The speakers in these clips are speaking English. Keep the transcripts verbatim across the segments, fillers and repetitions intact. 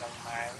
Long Mile.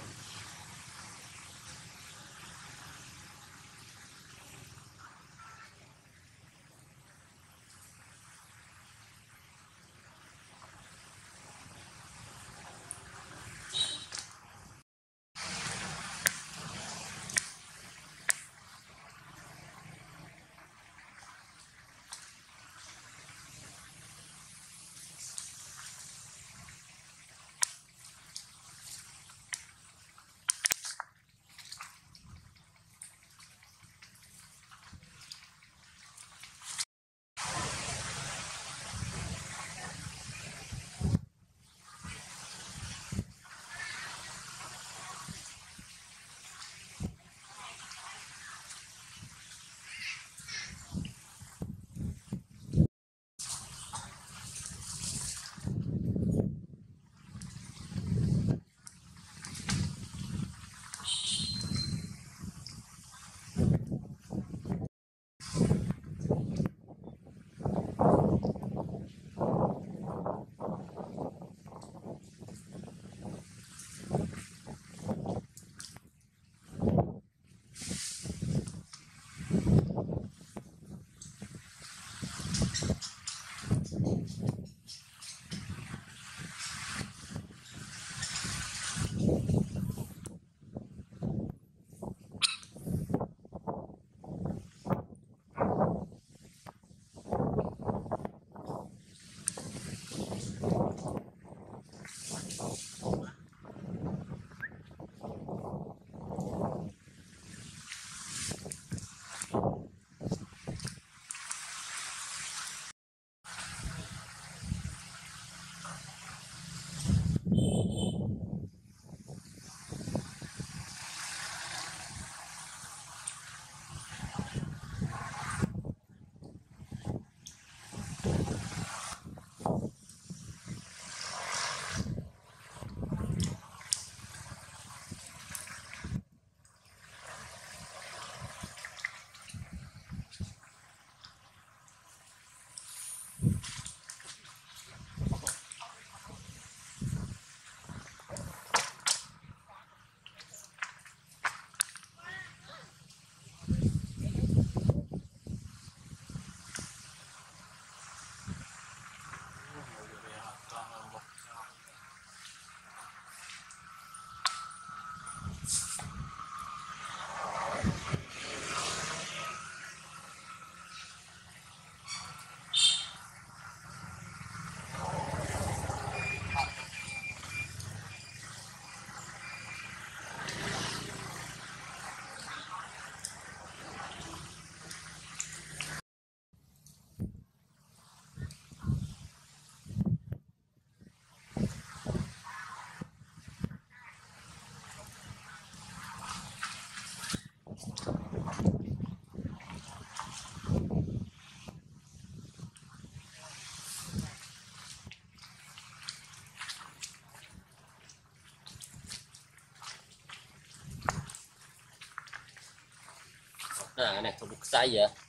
Nah, ini produk saya.